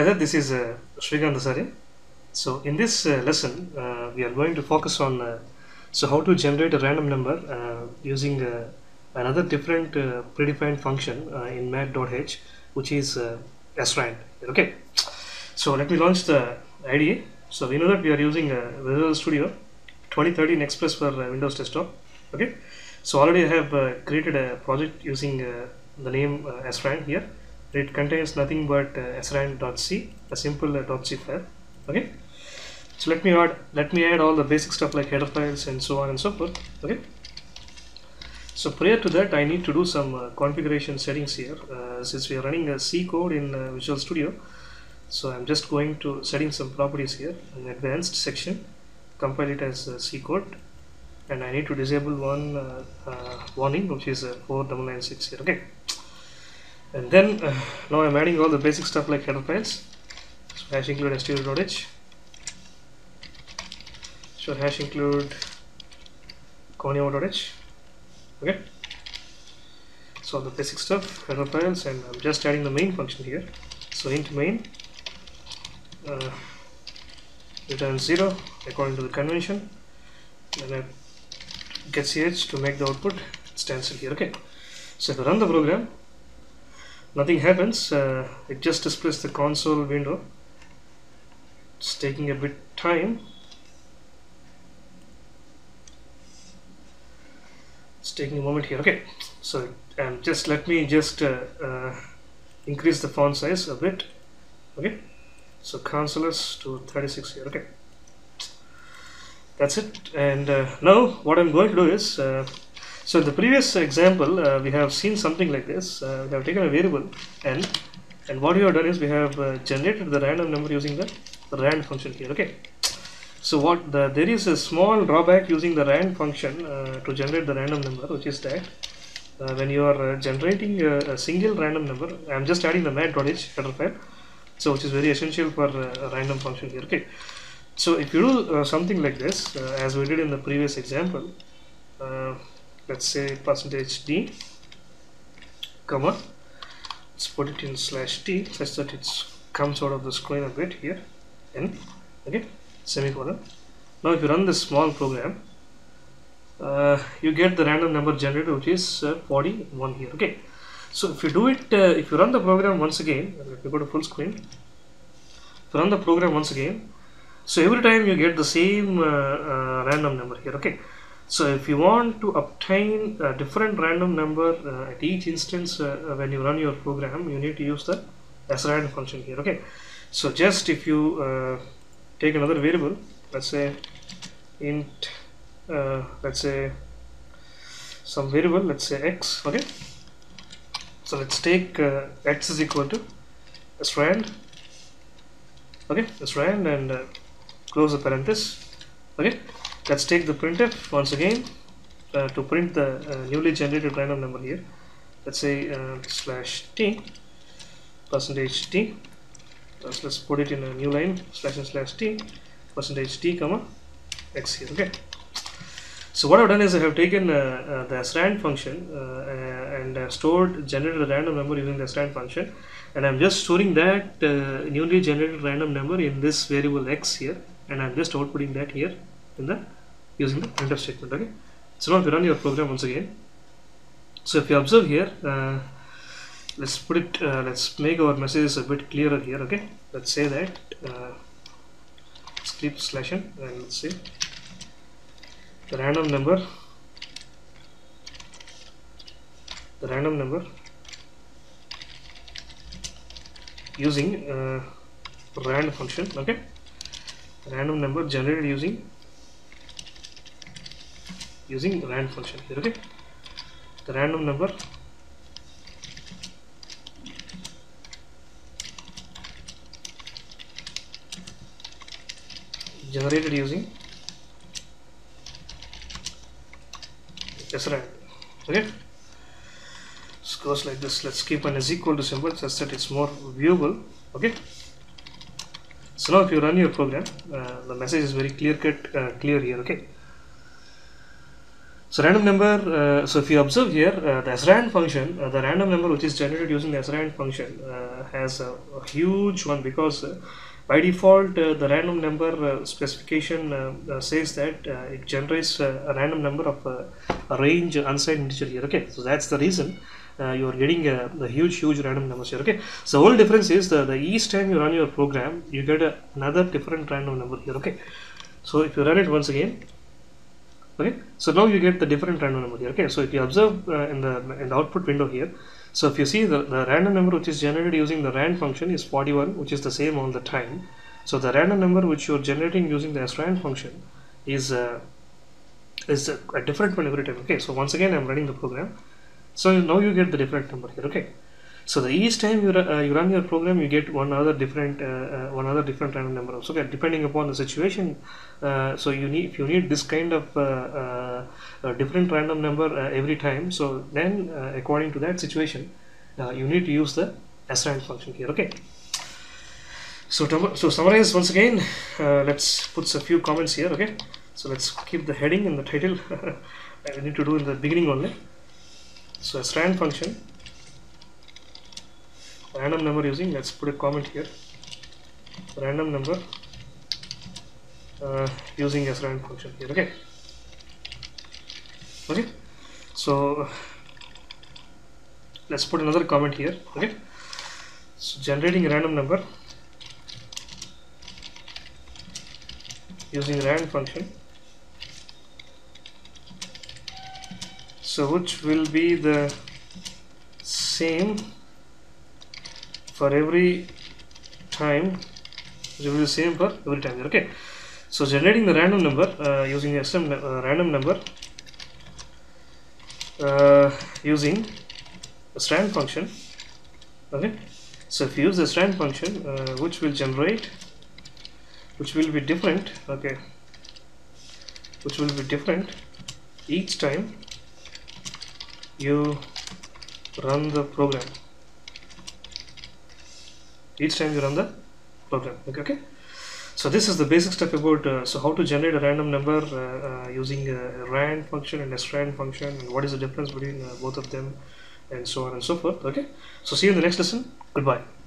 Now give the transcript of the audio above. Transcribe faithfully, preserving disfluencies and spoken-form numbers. Hi there, this is uh, Sri Gandhasari. So in this uh, lesson, uh, we are going to focus on uh, so how to generate a random number uh, using uh, another different uh, predefined function uh, in math dot h, which is uh, srand. Okay. So let me launch the I D E. So we know that we are using uh, Visual Studio twenty thirteen Express for uh, Windows Desktop. Okay. So already I have uh, created a project using uh, the name uh, srand here. It contains nothing but uh, srand dot c, a simple uh, .c file. Okay, so let me add let me add all the basic stuff like header files and so on and so forth. Okay, so prior to that, I need to do some uh, configuration settings here uh, since we are running a C code in uh, Visual Studio. So I'm just going to setting some properties here in advanced section, compile it as uh, C code, and I need to disable one uh, uh, warning, which is uh, four nine nine six here. Okay. And then uh, now I'm adding all the basic stuff like header files. So hash include stdio dot h. So hash include conio dot h. Okay. So all the basic stuff, header files, and I'm just adding the main function here. So int main uh, returns zero according to the convention. And I get ch to make the output standstill here. Okay. So if I run the program, nothing happens. Uh, it just displays the console window. It's taking a bit time. It's taking a moment here. Okay, so um, just let me just uh, uh, increase the font size a bit. Okay, so consoles to thirty-six here. Okay, that's it. And uh, now what I'm going to do is. Uh, So in the previous example, uh, we have seen something like this. Uh, we have taken a variable n, and what we have done is we have uh, generated the random number using the rand function here. Okay. So what the, there is a small drawback using the rand function uh, to generate the random number, which is that uh, when you are uh, generating a, a single random number, I am just adding the math dot h header file, so which is very essential for uh, a random function here. Okay. So if you do uh, something like this, uh, as we did in the previous example. Uh, Let's say percentage d, comma. Let's put it in slash t such that it comes out of the screen a bit here. N, okay, semicolon. Now, if you run this small program, uh, you get the random number generated, which is uh, forty-one here. Okay. So if you do it, uh, if you run the program once again, let me go to full screen. If you run the program once again, so every time you get the same uh, uh, random number here. Okay. So if you want to obtain a different random number uh, at each instance uh, when you run your program, you need to use the srand function here. Okay. So just if you uh, take another variable, let's say int, uh, let's say some variable, let's say x. Okay. So let's take uh, x is equal to srand. Okay, srand, and uh, close the parenthesis. Okay. Let's take the printf once again uh, to print the uh, newly generated random number here. Let's say uh, slash t, percentage t. Let's, let's put it in a new line, slash and slash t, percentage t, comma, x here. Okay. So what I've done is I have taken uh, uh, the srand function uh, and uh, stored, generated a random number using the srand function, and I'm just storing that uh, newly generated random number in this variable x here, and I'm just outputting that here in the using the printf statement. Okay, so now if you run your program once again, so if you observe here, uh, let's put it, uh, let's make our messages a bit clearer here. Okay, let's say that uh, skip slash n, and let's say the random number, the random number using uh, rand function. Okay, random number generated using using rand function here. Okay, the random number generated using srand. Okay, this goes like this. Let's keep an is equal to symbol such that it's more viewable. Okay. So now if you run your program, uh, the message is very clear cut, uh, clear here. Okay. So random number, uh, so if you observe here, uh, the srand function, uh, the random number which is generated using the srand function uh, has a, a huge one, because uh, by default uh, the random number uh, specification uh, uh, says that uh, it generates uh, a random number of uh, a range unsigned integer here, okay. So that's the reason uh, you are getting uh, the huge huge random numbers here, okay. So whole difference is the, the each time you run your program you get a, another different random number here, okay. So if you run it once again, okay, so now you get the different random number here, okay. So if you observe uh, in the in the output window here, so if you see the, the random number which is generated using the rand function is forty-one, which is the same all the time. So the random number which you are generating using the srand function is uh, is a, a different one every time, okay. So once again I am running the program, so now you get the different number here, okay. So the each time you, uh, you run your program, you get one other different uh, uh, one other different random number also, okay, depending upon the situation. Uh, so you need if you need this kind of uh, uh, uh, different random number uh, every time, so then uh, according to that situation uh, you need to use the srand function here, okay. So to, so summarize once again, uh, let's put a few comments here, okay. So let's keep the heading and the title I need to do in the beginning only. So srand function, random number using, let's put a comment here, random number uh, using srand function here, okay. Okay, so let's put another comment here, okay. So generating random number using rand function, so which will be the same for every time, it will be the same for every time, okay. So generating the random number uh, using the S M uh, random number uh, using the srand function, okay. So if you use the srand function uh, which will generate, which will be different, okay, which will be different each time you run the program. Each time you run the program, okay, okay. So this is the basic stuff about uh, so how to generate a random number uh, uh, using a rand function and a srand function, and what is the difference between uh, both of them, and so on and so forth, okay. So see you in the next lesson. Goodbye.